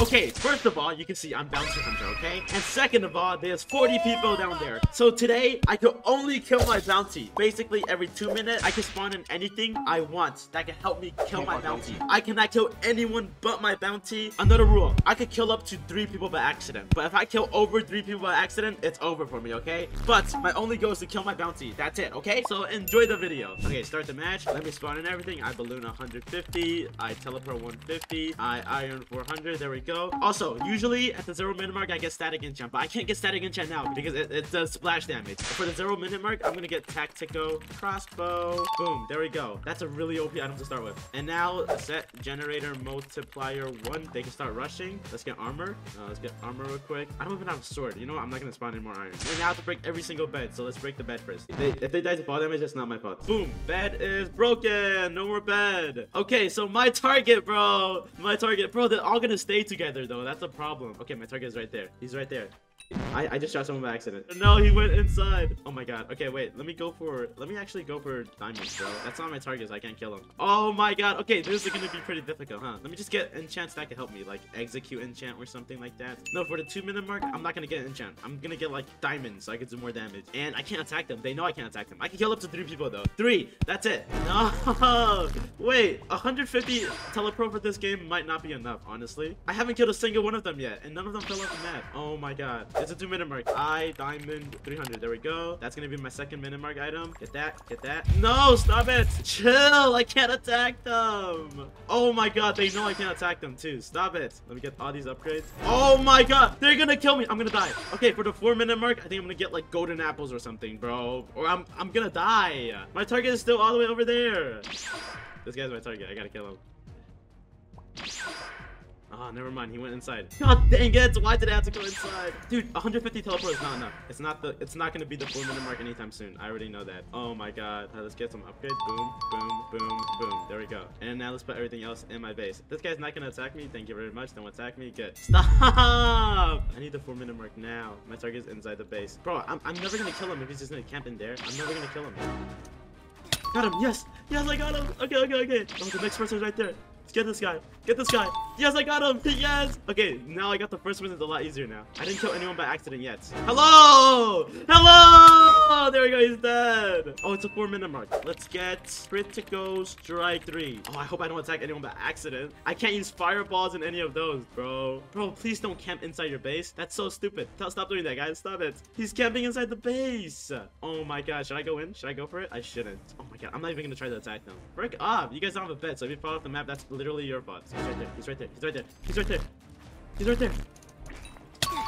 Okay, first of all, you can see I'm bouncer hunter, okay? And second of all, there's 40 people down there. So today, I could only kill my bounty. Basically, every 2 minutes, I can spawn in anything I want that can help me kill my bounty. I cannot kill anyone but my bounty. Another rule, I could kill up to 3 people by accident. But if I kill over 3 people by accident, it's over for me, okay? But my only goal is to kill my bounty. That's it, okay? So enjoy the video. Okay, start the match. Let me spawn in everything. I balloon 150. I teleport 150. I iron 400. There we go. Also, usually at the 0 minute mark I get static enchant, but I can't get static enchant now because it does splash damage. For the 0 minute mark, I'm gonna get tactico crossbow. Boom, there we go. That's a really OP item to start with. And now set generator multiplier 1. They can start rushing. Let's get armor. Let's get armor real quick. I don't even have a sword. You know what? I'm not gonna spawn any more iron. We now have to break every single bed, so let's break the bed first. If they die to fall damage, that's not my fault. Boom, bed is broken. No more bed. Okay, so my target, bro. My target, bro. They're all gonna stay together. Though that's a problem. Okay, my target is right there. He's right there. I just shot someone by accident. No, he went inside. Oh my god. Okay, wait. Let me actually go for diamonds, bro. That's not my target, so I can't kill him. Oh my god. Okay, this is gonna be pretty difficult, huh? Let me just get enchants that can help me, like execute enchant or something like that. No, for the 2 minute mark, I'm not gonna get enchant. I'm gonna get like diamonds so I can do more damage. And I can't attack them. They know I can't attack them. I can kill up to 3 people though. 3. That's it. No. Wait. 150 telepro for this game might not be enough, honestly. I haven't killed a single one of them yet, and none of them fell off the map. Oh my god. It's a 2 minute mark. I diamond 300. There we go. That's gonna be my second minute mark item. Get that. Get that. No, stop it. Chill. I can't attack them. Oh my god, they know I can't attack them too. Stop it. Let me get all these upgrades. Oh my god, they're gonna kill me. I'm gonna die. Okay, for the 4 minute mark, I think I'm gonna get like golden apples or something, bro. Or I'm gonna die. My target is still all the way over there. This guy's my target. I gotta kill him. Oh, never mind. He went inside. God dang it! Why did I have to go inside? Dude, 150 teleport is not enough. It's not gonna be the 4 minute mark anytime soon. I already know that. Oh my god. Let's get some upgrades. Boom, boom, boom, boom. There we go. And now let's put everything else in my base. This guy's not gonna attack me. Thank you very much. Don't attack me. Good. Stop! I need the 4 minute mark now. My target's inside the base. Bro, I'm never gonna kill him if he's just gonna camp in there. I'm never gonna kill him. Got him. Yes. Yes, I got him. Okay, okay, okay. Oh, the next person's right there. Get this guy. Get this guy. Yes, I got him. Yes. Okay, now I got the first one. It's a lot easier now. I didn't kill anyone by accident yet. Hello. Hello. There we go. He's dead. Oh, it's a 4 minute mark. Let's get critical strike 3. Oh, I hope I don't attack anyone by accident. I can't use fireballs in any of those, bro. Bro, please don't camp inside your base. That's so stupid. Stop doing that, guys. Stop it. He's camping inside the base. Oh my god. Should I go in? Should I go for it? I shouldn't. Oh my god. I'm not even going to try to attack them. Break up. You guys don't have a bed, so if you fall off the map, that's literally your bot. He's right there. He's right there. He's right there. He's right there. He's right there.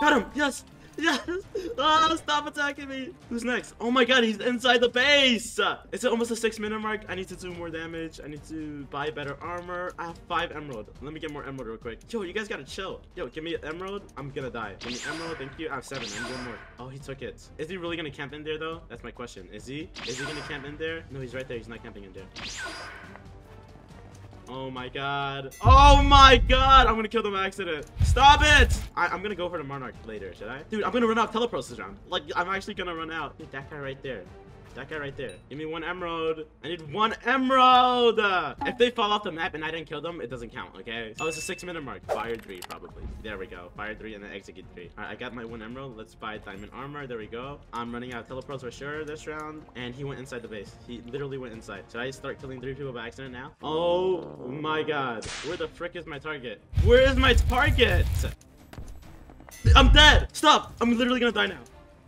Got him. Yes. Yes. Oh, stop attacking me. Who's next? Oh my god, he's inside the base. It's almost a 6 minute mark. I need to do more damage. I need to buy better armor. I have 5 emerald. Let me get more emerald real quick. Yo, you guys gotta chill. Yo, give me an emerald. I'm gonna die. Give me emerald. Thank you. I have 7. I need one more. Oh, he took it. Is he really gonna camp in there though? That's my question. Is he gonna camp in there? No, he's right there. He's not camping in there. Oh my god. Oh my god. I'm gonna kill them by accident. Stop it. I'm gonna go for the monarch later, should I? Dude, I'm gonna run out of telepros this round. Like, I'm actually gonna run out. Dude, that guy right there. That guy right there. Give me 1 emerald. I need 1 emerald. If they fall off the map and I didn't kill them, it doesn't count, okay? Oh, it's a 6 minute mark. Fire 3, probably. There we go. Fire 3 and then execute 3. All right, I got my 1 emerald. Let's buy diamond armor. There we go. I'm running out of telepros for sure this round. And he went inside the base. He literally went inside. Should I start killing 3 people by accident now? Oh my god. Where the frick is my target? Where is my target? I'm dead. Stop. I'm literally gonna die now.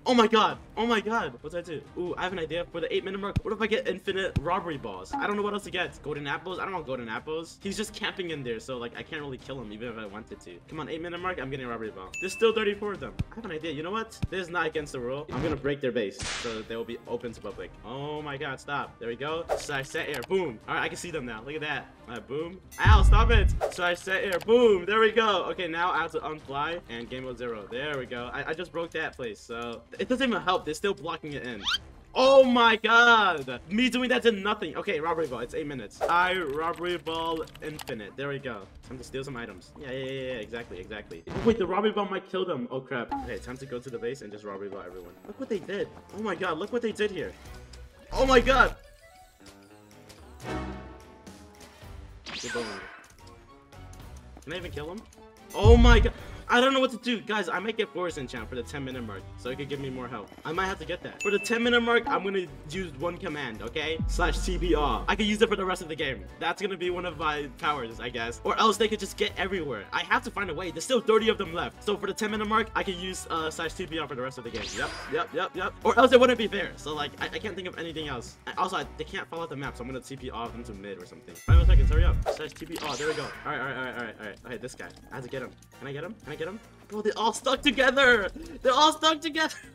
Oh my god. Oh my god. What did I do? Ooh, I have an idea. For the 8 minute mark, what if I get infinite robbery balls? I don't know what else to get. Golden apples? I don't want golden apples. He's just camping in there, so like I can't really kill him even if I wanted to. Come on, 8 minute mark, I'm getting a robbery ball. There's still 34 of them. I have an idea. You know what? This is not against the rule. I'm gonna break their base so that they will be open to public. Oh my god, stop. There we go. So I set air. Boom. Alright, I can see them now. Look at that. Alright, boom. Ow, stop it. So I set air. Boom. There we go. Okay, now I have to unfly and game mode 0. There we go. I just broke that place, so it doesn't even help. They're still blocking it in. Oh my god! Me doing that did nothing. Okay, robbery ball. It's 8 minutes. I robbery ball infinite. There we go. Time to steal some items. Yeah. Exactly, exactly. Oh, wait, the robbery ball might kill them. Oh crap. Okay, time to go to the base and just robbery ball everyone. Look what they did. Oh my god, look what they did here. Oh my god! Can I even kill him? Oh my god. I don't know what to do. Guys, I might get Forest Enchant for the 10-minute mark, so it could give me more health. I might have to get that. For the 10-minute mark, I'm gonna use one command, okay? /TBR. I could use it for the rest of the game. That's gonna be one of my powers, I guess. Or else they could just get everywhere. I have to find a way. There's still 30 of them left. So for the 10-minute mark, I could use /TBR for the rest of the game. Yep. Or else it wouldn't be fair. So, like, I can't think of anything else. Also, they can't follow the map, so I'm gonna TPR them to mid or something. 5 seconds, hurry up. /TBR, there we go. All right. Okay, this guy. I have to get him. Can I get him? Bro, they all stuck together!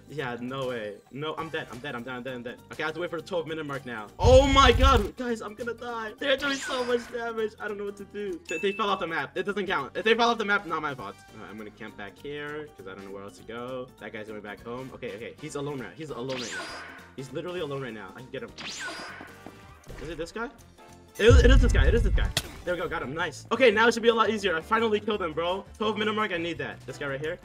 Yeah, no way. No, I'm dead. Okay, I have to wait for the 12-minute mark now. Oh my god! Guys, I'm gonna die. They're doing so much damage. I don't know what to do. They fell off the map. It doesn't count. If they fell off the map, not my fault. All right, I'm gonna camp back here, because I don't know where else to go. That guy's going back home. Okay. He's alone right now. He's literally alone right now. I can get him. Is it this guy? It is this guy. There we go, got him. Nice. Okay, now it should be a lot easier. I finally killed him, bro. 12-minute mark, I need that. This guy right here.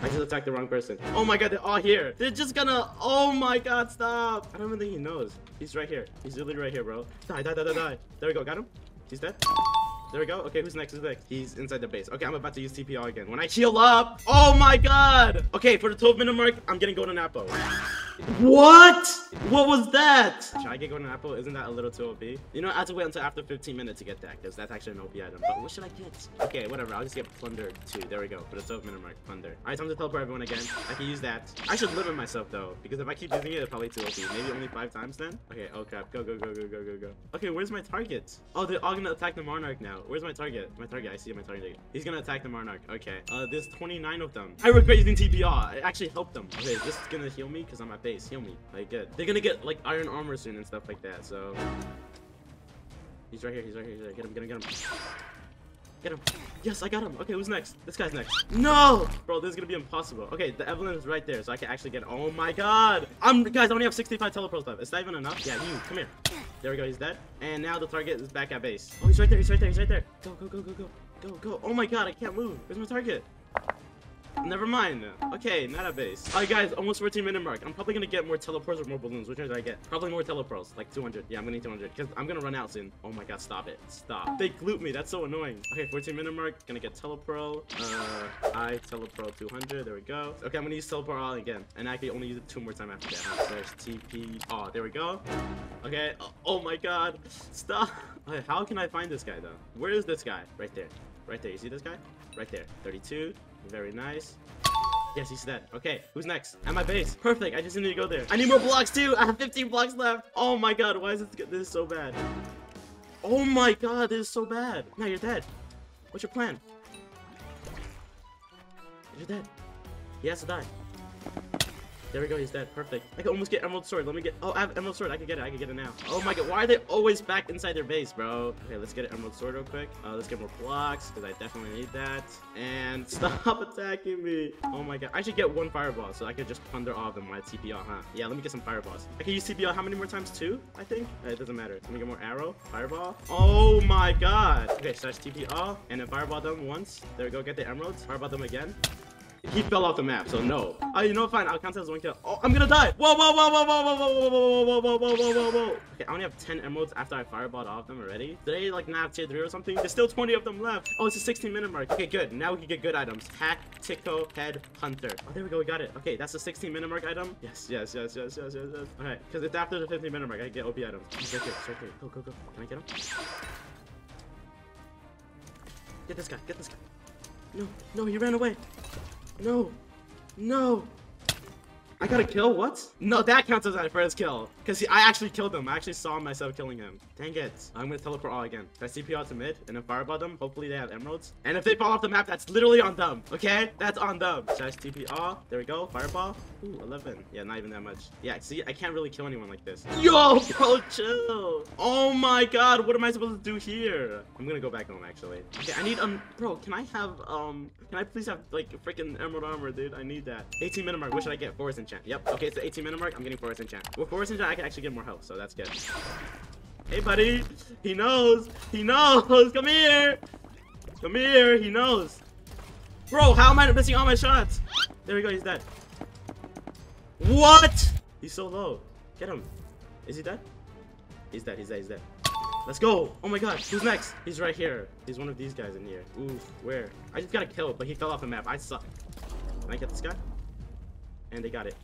I just attacked the wrong person. Oh my god, they're all here. They're just gonna... Oh my god, stop. I don't even think he knows. He's right here. He's literally right here, bro. Die. There we go, got him. He's dead. There we go. Okay, who's next? He's inside the base. Okay, I'm about to use TPR again. When I heal up... Oh my god! Okay, for the 12-minute mark, I'm getting Golden Apple. What? What was that? Should I get Golden Apple? Isn't that a little too OP? You know, I have to wait until after 15 minutes to get that, because that's actually an OP item. But what should I get? Okay, whatever. I'll just get Plunder 2. There we go. For the 12-minute mark, Plunder. All right, time to teleport everyone again. I can use that. I should limit myself, though, because if I keep using it, it's probably too OP. Maybe only 5 times then? Okay, oh crap. Go. Okay, where's my target? Oh, they're all gonna attack the Monarch now. Where's my target? I see my target. He's gonna attack the Monarch. Okay. There's 29 of them. I regret using TPR. It actually helped them. Okay, is this gonna heal me? Because I'm at base. Heal me. Like, good. They're gonna get, like, iron armor soon and stuff like that, so... He's right here. Get him. Get him. Yes, I got him. Okay, who's next? This guy's next. No! Bro, this is gonna be impossible. Okay, the Evelyn is right there, so I can actually get... Oh my god! Guys, I only have 65 teleports left. Is that even enough? Yeah, you. Come here. There we go, he's dead. And now the target is back at base. Oh, he's right there. Go. Oh my god, I can't move. Where's my target? Never mind. Okay, not at base. Alright guys, almost 14-minute mark. I'm probably gonna get more teleports or more balloons. Which one did I get? Probably more teleports, like 200. Yeah, I'm gonna need 200 because I'm gonna run out soon. Oh my god, stop it. Stop. They glooped me. That's so annoying. Okay, 14-minute mark. Gonna get telepro. I telepro 200. There we go. Okay, I'm gonna use teleport all again. And I can only use it 2 more times after that. There's TP. Oh, there we go. Okay. Oh my god. Stop. Okay, how can I find this guy though? Where is this guy? Right there. You see this guy? Right there. 32. Very nice. Yes, he's dead. Okay, who's next? At my base. Perfect. I just need to go there. I need more blocks too. I have 15 blocks left. Oh my god, why is this so bad? Oh my god, this is so bad. Now you're dead. What's your plan? You're dead. He has to die. There we go, he's dead. Perfect. I can almost get Emerald Sword. Let me get... Oh, I have Emerald Sword. I can get it now. Oh my god, why are they always back inside their base, bro? Okay, let's get an Emerald Sword real quick. Let's get more blocks, because I definitely need that. And stop attacking me. Oh my god. I should get 1 fireball, so I could just plunder all of them when I TPR, huh? Yeah, let me get some fireballs. I can use TPR how many more times? 2, I think? It doesn't matter. Let me get more arrow. Fireball. Oh my god. Okay, /TPR. And then fireball them once. There we go, get the emeralds. Fireball them again. He fell off the map, so no. Oh, you know what? Fine. I'll count that as 1 kill. Oh, I'm gonna die. Whoa. Okay, I only have 10 emeralds after I fireballed all of them already. Did they, like, not have tier 3 or something? There's still 20 of them left. Oh, it's a 16-minute mark. Okay, good. Now we can get good items. Hack, Tico, Head, Hunter. Oh, there we go. We got it. Okay, that's the 16-minute mark item. Yes. All right, because it's after the 15-minute mark. I get OP items. It's right there. Go. Can I get him? Get this guy. No, he ran away. No. I got a kill? What? No, that counts as my first kill. Because I actually killed him. I actually saw myself killing him. Dang it. I'm going to teleport all again. I CPR to mid and then fireball them. Hopefully they have emeralds. And if they fall off the map, that's literally on them. Okay? That's on them. /TPR. There we go. Fireball. Ooh, 11. Yeah, not even that much. Yeah, see? I can't really kill anyone like this. Yo, bro, chill. Oh my god. What am I supposed to do here? I'm going to go back home, actually. Okay, I need... Bro, can I please have, like, freaking emerald armor, dude? I need that. 18-minute mark. What should I get? Forest Enchant. Yep. Okay, it's the 18-minute mark. I'm getting Forest Enchant. With Forest Enchant, I can actually get more health, so that's good. Hey, buddy. He knows. Come here. He knows. Bro, how am I missing all my shots? There we go. He's dead. What? He's so low. Get him. Is he dead? He's dead. Let's go. Oh my gosh, who's next? He's right here. He's one of these guys in here. Ooh, where? I just got a kill, but he fell off the map. I suck. Can I get this guy? And they got it.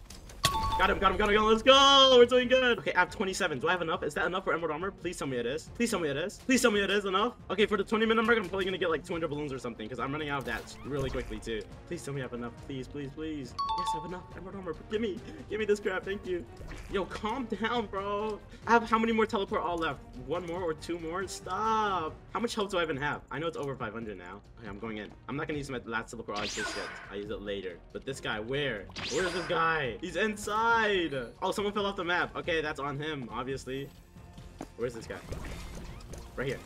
Got him, got him, got him, got him. Let's go. We're doing good. Okay, I have 27. Do I have enough? Is that enough for emerald armor? Please tell me it is. Please tell me it is. Please tell me it is enough. Okay, for the 20-minute mark, I'm probably gonna get like 200 balloons or something because I'm running out of that really quickly too. Please tell me I have enough. Please, please, please. Yes, I have enough emerald armor. Give me this crap. Thank you. Yo, calm down, bro. I have how many more teleport all left? One more or two more? Stop. How much health do I even have? I know it's over 500 now. Okay, I'm going in. I'm not gonna use my last teleport all just yet. I use it later. But this guy, where? Where's this guy? He's inside. Oh, someone fell off the map. Okay, that's on him, obviously. Where's this guy? Right here.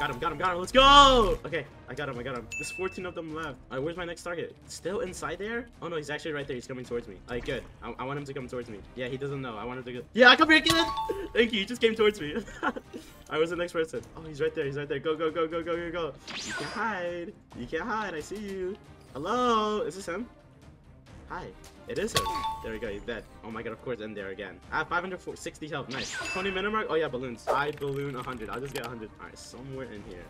Got him, got him, got him. Let's go! Okay, I got him, I got him. There's 14 of them left. All right, where's my next target? Still inside there? Oh, no, he's actually right there. He's coming towards me. All right, good. I want him to come towards me. Yeah, he doesn't know. I want him to go. Yeah, come here, kid! Thank you. He just came towards me. All right, where's the next person? Oh, he's right there. He's right there. Go, go, go, go, go, go, go. You can't hide. You can't hide. I see you. Hello? Is this him? Hi. It is him. There we go, he's dead. Oh my god, of course, in there again. I have 560 health, nice. 20-minute mark? Oh yeah, balloons. I balloon 100. I'll just get 100. Alright, somewhere in here.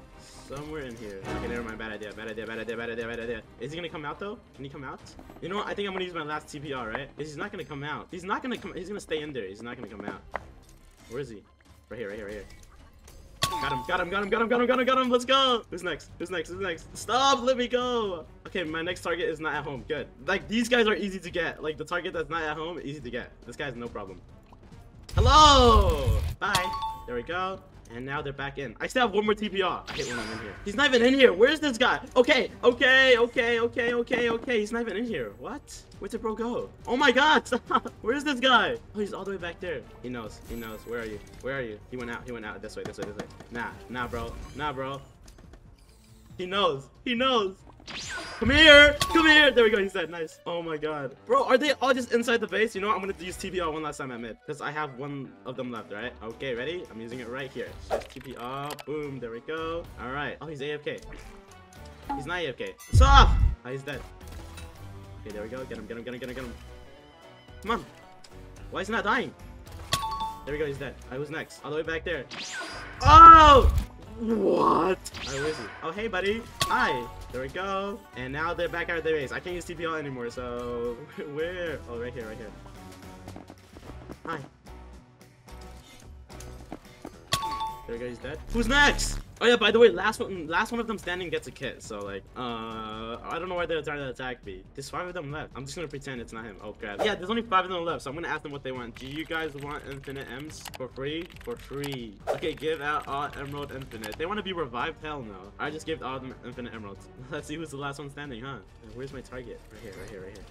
Somewhere in here. Okay, never mind. Bad idea, bad idea, bad idea, bad idea, bad idea. Is he gonna come out though? Can he come out? You know what? I think I'm gonna use my last TPR, right? He's not gonna come out. He's not gonna come. He's gonna stay in there. He's not gonna come out. Where is he? Right here, right here, right here. Got him, got him, got him, got him, got him, got him, got him, let's go! Who's next? Who's next? Who's next? Stop! Let me go! Okay, my next target is not at home. Good. Like, these guys are easy to get. Like, the target that's not at home, easy to get. This guy's no problem. Hello! Bye. There we go. And now they're back in. I still have one more TPR. I hate when I'm in here. He's not even in here. Where's this guy? Okay, okay, okay, okay, okay, okay. He's not even in here. What? Where'd the bro go? Oh my god, stop. Where's this guy? Oh, he's all the way back there. He knows, he knows. Where are you? Where are you? He went out, he went out. This way, this way, this way. Nah, nah, bro. Nah, bro. He knows, he knows. Come here! Come here! There we go, he's dead. Nice. Oh my god. Bro, are they all just inside the base? You know what? I'm gonna use TPR one last time at mid. Because I have one of them left, right? Okay, ready? I'm using it right here. Just TPR. Boom. There we go. Alright. Oh, he's AFK. He's not AFK. Stop! Oh, he's dead. Okay, there we go. Get him, get him, get him, get him, get him. Come on. Why is he not dying? There we go, he's dead. I was next. All the way back there. Oh! What? Oh, where is he? Oh, hey, buddy. Hi. There we go. And now they're back out of their base. I can't use TPL anymore, so... Where? Oh, right here, right here. Hi. There we go, he's dead. Who's next? Oh, yeah, by the way, last one of them standing gets a kit, so, like, I don't know why they're trying to attack me. There's 5 of them left. I'm just gonna pretend it's not him. Oh, crap. Yeah, there's only 5 of them left, so I'm gonna ask them what they want. Do you guys want infinite M's for free? For free. Okay, give out all emerald infinite. They want to be revived? Hell no. I just gave all of them infinite emeralds. Let's see who's the last one standing, huh? Where's my target? Right here, right here, right here.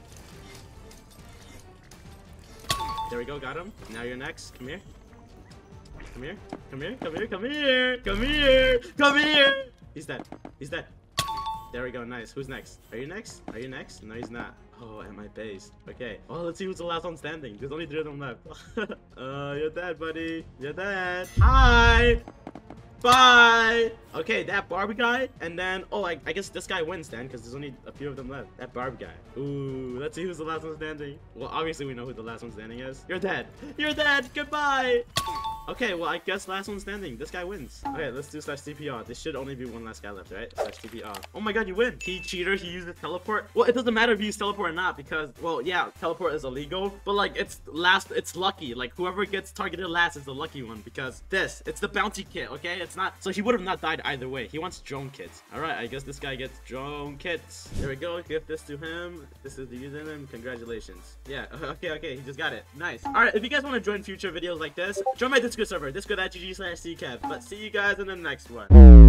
There we go, got him. Now you're next. Come here. Come here, come here, come here, come here, come here, come here! He's dead, he's dead. There we go, nice. Who's next? Are you next? Are you next? No, he's not. Oh, at my base. Okay. Oh, let's see who's the last one standing. There's only 3 of them left. You're dead, buddy. You're dead. Hi! Bye! Okay, that Barb guy, and then, oh, I guess this guy wins then, because there's only a few of them left. That Barb guy. Ooh, let's see who's the last one standing. Well, obviously we know who the last one standing is. You're dead! You're dead! Goodbye! Okay, well, I guess last one standing. This guy wins. Okay, let's do slash TPR. This should only be one last guy left, right? Slash TPR. Oh my god, you win. He cheater. He used the teleport. Well, it doesn't matter if you use teleport or not because, well, yeah, teleport is illegal. But, like, it's last. It's lucky. Like, whoever gets targeted last is the lucky one because this. It's the bounty kit, okay? It's not. So he would have not died either way. He wants drone kits. All right, I guess this guy gets drone kits. There we go. Give this to him. This is the username. Congratulations. Yeah, okay, okay. He just got it. Nice. All right, if you guys want to join future videos like this, join my Discord server, discord.gg/cKev. But see you guys in the next one.